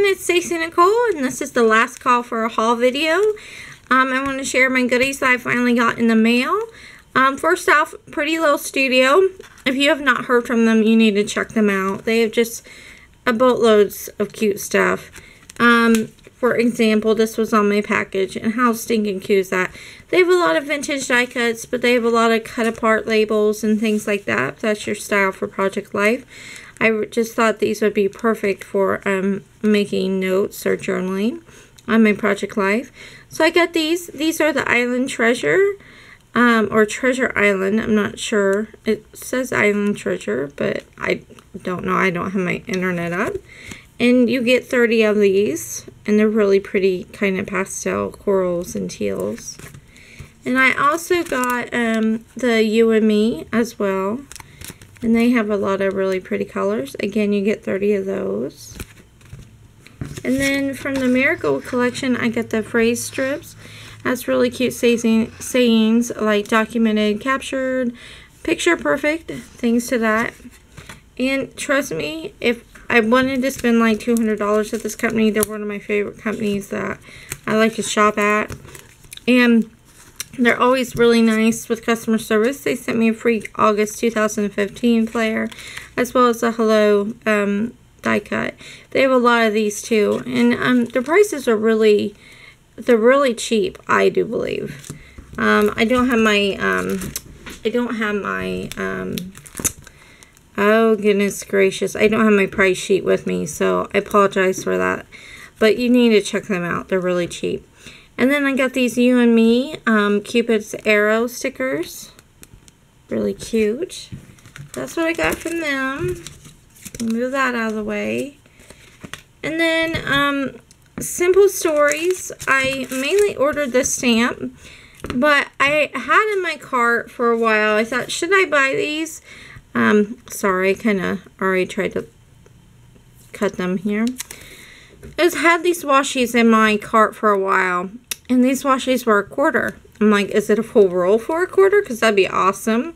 everyone, it's Stacey Nicole, and this is the last call for a haul video. I want to share my goodies that I finally got in the mail. First off, Pretty Little Studio. If you have not heard from them, you need to check them out. They have just a boatload of cute stuff. For example, this was on my package, and how stinking cute is that? They have a lot of vintage die cuts, but they have a lot of cut apart labels and things like that. If that's your style for Project Life. I just thought these would be perfect for making notes or journaling on my Project Life. So I got these. These are the Island Treasure, or Treasure Island. I'm not sure. It says Island Treasure, but I don't know. I don't have my internet up. And you get 30 of these, and they're really pretty, kind of pastel corals and teals. And I also got the You and Me as well, and they have a lot of really pretty colors. Again, you get 30 of those. And then from the Miracle collection, I got the phrase strips. That's really cute sayings like documented, captured, picture perfect, things to that. And trust me, if I wanted to spend like $200 at this company. They're one of my favorite companies that I like to shop at. And they're always really nice with customer service. They sent me a free August 2015 flyer, as well as a Hello die cut. They have a lot of these too. And their prices are really, they're really cheap, I do believe. Oh, goodness gracious. I don't have my price sheet with me, so I apologize for that. But you need to check them out. They're really cheap. And then I got these You and Me Cupid's Arrow stickers. Really cute. That's what I got from them. Move that out of the way. And then Simple Stories. I mainly ordered this stamp, but I had in my cart for a while. I thought, should I buy these? Sorry, I kind of already tried to cut them here. I had these washies in my cart for a while, and these washies were $1/4. I'm like, is it a full roll for $1/4? Because that'd be awesome.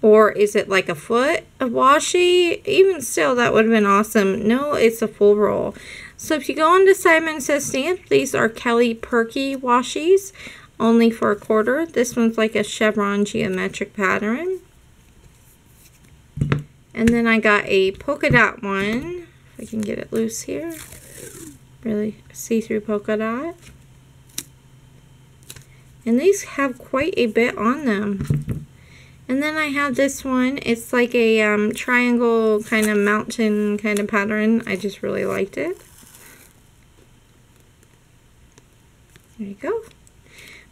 Or is it like a foot of washi? Even still, that would have been awesome. No, it's a full roll. So if you go on to Simon Says Stamp, these are Kelly Perky washies, only for $1/4. This one's like a chevron geometric pattern. And then I got a polka dot one, if I can get it loose here, really see-through polka dot. And these have quite a bit on them. And then I have this one, it's like a triangle kind of mountain kind of pattern. I just really liked it. There you go.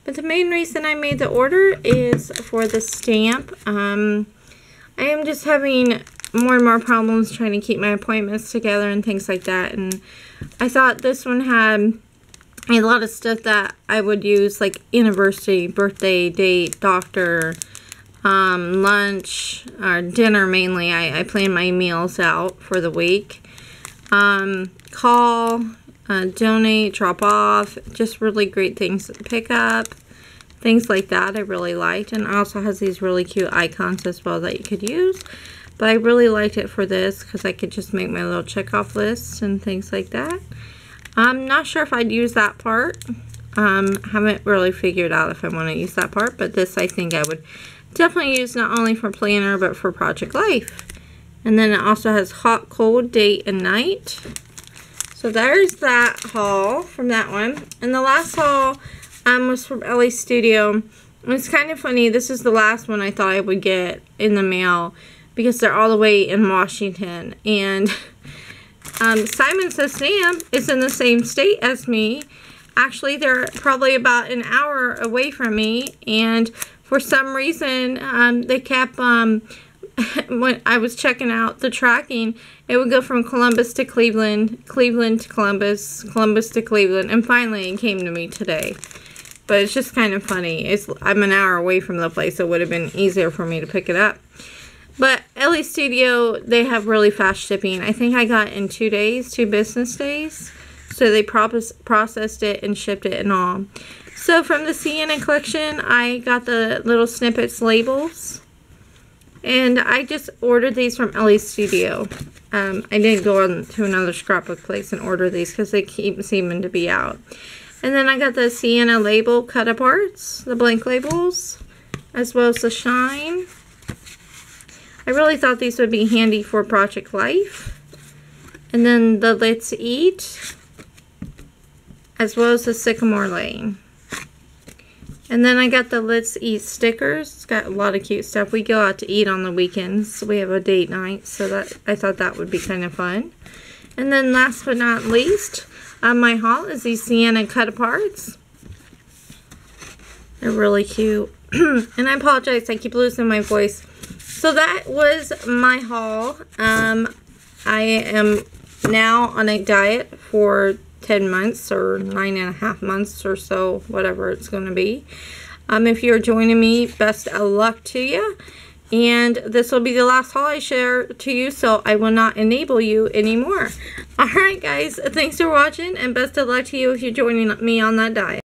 But the main reason I made the order is for the stamp. I am just having more and more problems trying to keep my appointments together and things like that. And I thought this one had a lot of stuff that I would use, like anniversary, birthday, date, doctor, lunch, or dinner mainly. I plan my meals out for the week. Call, donate, drop off, just really great things to pick up. Things like that I really liked. And it also has these really cute icons as well that you could use. But I really liked it for this because I could just make my little checkoff list and things like that. I'm not sure if I'd use that part. Haven't really figured out if I want to use that part. But this I think I would definitely use not only for planner but for Project Life. And then it also has hot, cold, date, and night. So there's that haul from that one. And the last haul was from LA Studio. It's kind of funny. This is the last one I thought I would get in the mail because they're all the way in Washington. And Simon Says Stamp is in the same state as me. Actually, they're probably about an hour away from me. And for some reason, they kept when I was checking out the tracking, it would go from Columbus to Cleveland, Cleveland to Columbus, Columbus to Cleveland, and finally it came to me today. But it's just kind of funny. I'm an hour away from the place, so it would have been easier for me to pick it up. But LA Studio, they have really fast shipping. I think I got in 2 days, 2 business days. So they processed it and shipped it and all. So from the Sienna collection, I got the little snippets labels. And I just ordered these from LA's Studio. I didn't go on to another scrapbook place and order these because they keep seeming to be out. And then I got the Sienna label cut-aparts, the blank labels, as well as the shine. I really thought these would be handy for Project Life. And then the Let's Eat, as well as the Sycamore Lane. And then I got the Let's Eat stickers. It's got a lot of cute stuff. We go out to eat on the weekends. We have a date night, so that I thought that would be kind of fun. And then last but not least, on my haul is these Sienna cut-aparts. They're really cute. And I apologize, I keep losing my voice. So that was my haul. I am now on a diet for 10 months or 9.5 months or so, whatever it's going to be. If you're joining me, best of luck to you. And this will be the last haul I share to you, so I will not enable you anymore. Alright guys, thanks for watching and best of luck to you if you're joining me on that diet.